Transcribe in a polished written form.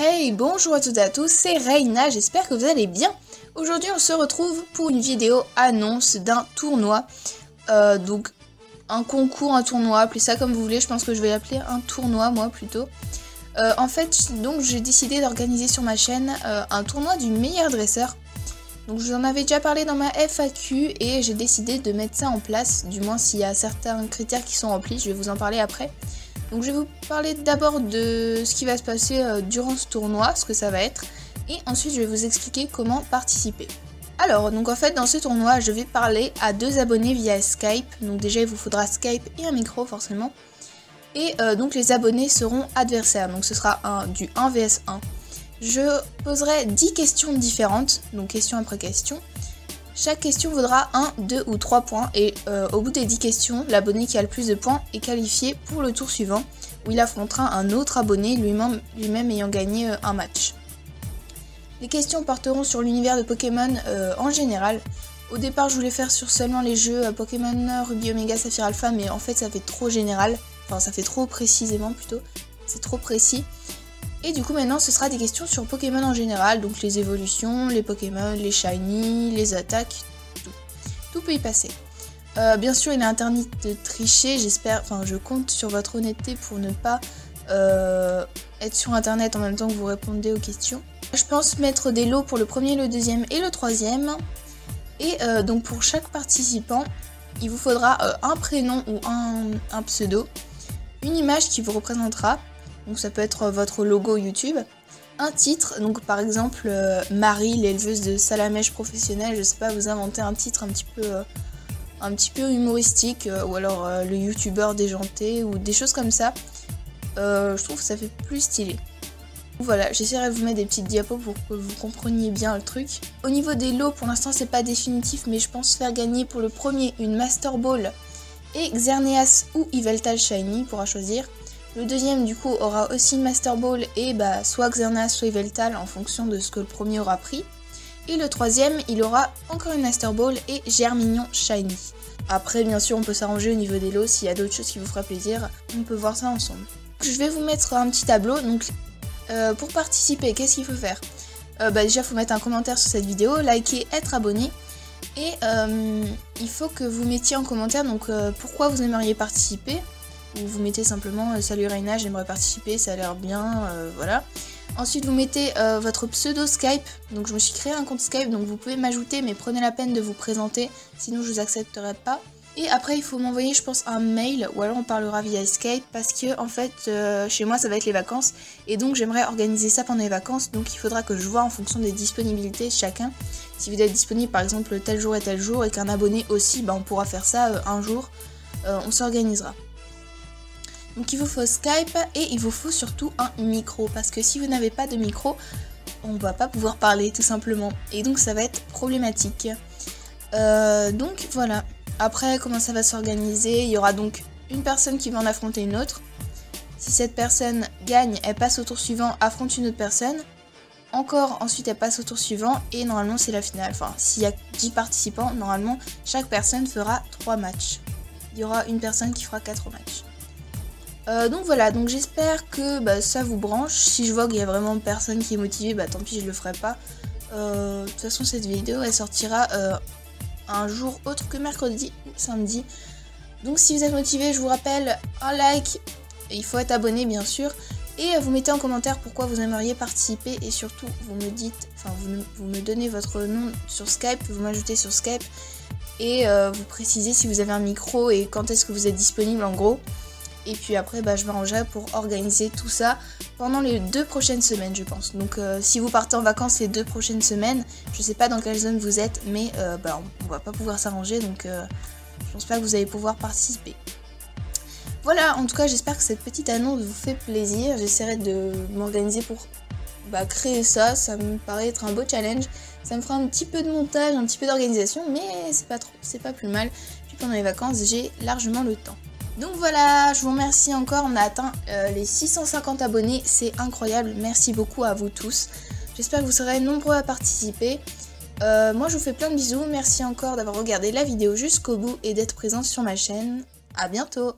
Hey, bonjour à toutes et à tous, c'est Reyna, j'espère que vous allez bien. Aujourd'hui on se retrouve pour une vidéo annonce d'un tournoi, donc un concours, un tournoi, appelez ça comme vous voulez, je pense que je vais l'appeler un tournoi moi plutôt. En fait, donc j'ai décidé d'organiser sur ma chaîne un tournoi du meilleur dresseur. Donc je vous en avais déjà parlé dans ma FAQ et j'ai décidé de mettre ça en place, du moins s'il y a certains critères qui sont remplis, je vais vous en parler après. Donc je vais vous parler d'abord de ce qui va se passer durant ce tournoi, ce que ça va être, et ensuite je vais vous expliquer comment participer. Alors, donc en fait dans ce tournoi je vais parler à 2 abonnés via Skype, donc déjà il vous faudra Skype et un micro forcément, et donc les abonnés seront adversaires, donc ce sera du 1 vs 1. Je poserai 10 questions différentes, donc question après question. Chaque question vaudra 1, 2 ou 3 points et au bout des 10 questions, l'abonné qui a le plus de points est qualifié pour le tour suivant où il affrontera un autre abonné lui-même ayant gagné un match. Les questions porteront sur l'univers de Pokémon en général. Au départ je voulais faire sur seulement les jeux Pokémon, Ruby Omega, Sapphire Alpha, mais en fait ça fait trop général, enfin ça fait trop précisément plutôt, c'est trop précis. Et du coup maintenant ce sera des questions sur Pokémon en général, donc les évolutions, les Pokémon, les Shiny, les attaques, tout. Tout peut y passer. Bien sûr il est interdit de tricher, j'espère, enfin je compte sur votre honnêteté pour ne pas être sur internet en même temps que vous répondez aux questions. Je pense mettre des lots pour le premier, le deuxième et le troisième. Et donc pour chaque participant, il vous faudra un prénom ou un pseudo, une image qui vous représentera. Donc ça peut être votre logo YouTube, un titre, donc par exemple Marie, l'éleveuse de salamèche professionnelle, je sais pas, vous inventez un titre un petit peu humoristique, ou alors le youtubeur déjanté, ou des choses comme ça, je trouve que ça fait plus stylé. Voilà, j'essaierai de vous mettre des petites diapos pour que vous compreniez bien le truc. Au niveau des lots, pour l'instant c'est pas définitif, mais je pense faire gagner pour le premier une Master Ball et Xerneas ou Yveltal Shiny pourra choisir. Le deuxième du coup aura aussi une Master Ball et bah soit Xerneas soit Yveltal en fonction de ce que le premier aura pris. Et le troisième il aura encore une Master Ball et Germignon Shiny. Après bien sûr on peut s'arranger au niveau des lots, s'il y a d'autres choses qui vous fera plaisir, on peut voir ça ensemble. Je vais vous mettre un petit tableau, donc pour participer qu'est-ce qu'il faut faire? Bah déjà faut mettre un commentaire sur cette vidéo, liker, être abonné. Et il faut que vous mettiez en commentaire donc pourquoi vous aimeriez participer. Où vous mettez simplement salut Reyna, j'aimerais participer, ça a l'air bien, voilà. Ensuite vous mettez votre pseudo Skype, donc je me suis créé un compte Skype, donc vous pouvez m'ajouter mais prenez la peine de vous présenter, sinon je vous accepterai pas. Et après il faut m'envoyer je pense un mail, ou alors on parlera via Skype, parce que en fait chez moi ça va être les vacances, et donc j'aimerais organiser ça pendant les vacances, donc il faudra que je vois en fonction des disponibilités de chacun. Si vous êtes disponible par exemple tel jour, et qu'un abonné aussi, bah, on pourra faire ça un jour, on s'organisera. Donc il vous faut Skype et il vous faut surtout un micro, parce que si vous n'avez pas de micro, on va pas pouvoir parler tout simplement. Et donc ça va être problématique. Donc voilà. Après comment ça va s'organiser, il y aura donc une personne qui va en affronter une autre. Si cette personne gagne, elle passe au tour suivant, affronte une autre personne. Encore ensuite elle passe au tour suivant et normalement c'est la finale. Enfin s'il y a 10 participants, normalement chaque personne fera 3 matchs. Il y aura une personne qui fera 4 matchs. Donc voilà, donc j'espère que bah, ça vous branche. Si je vois qu'il y a vraiment personne qui est motivée, bah tant pis je le ferai pas. De toute façon cette vidéo elle sortira un jour autre que mercredi ou samedi. Donc si vous êtes motivé, je vous rappelle un like, il faut être abonné bien sûr. Et vous mettez en commentaire pourquoi vous aimeriez participer et surtout vous me dites, enfin vous me donnez votre nom sur Skype, vous m'ajoutez sur Skype. Et vous précisez si vous avez un micro et quand est-ce que vous êtes disponible en gros. Et puis après, bah, je m'arrangerai pour organiser tout ça pendant les 2 prochaines semaines, je pense. Donc si vous partez en vacances les 2 prochaines semaines, je sais pas dans quelle zone vous êtes, mais bah, on va pas pouvoir s'arranger, donc je pense pas que vous allez pouvoir participer. Voilà, en tout cas, j'espère que cette petite annonce vous fait plaisir. J'essaierai de m'organiser pour bah, créer ça, ça me paraît être un beau challenge. Ça me fera un petit peu de montage, un petit peu d'organisation, mais c'est pas trop, c'est pas plus mal. Puis pendant les vacances, j'ai largement le temps. Donc voilà, je vous remercie encore, on a atteint les 650 abonnés, c'est incroyable, merci beaucoup à vous tous. J'espère que vous serez nombreux à participer. Moi je vous fais plein de bisous, merci encore d'avoir regardé la vidéo jusqu'au bout et d'être présent sur ma chaîne. A bientôt!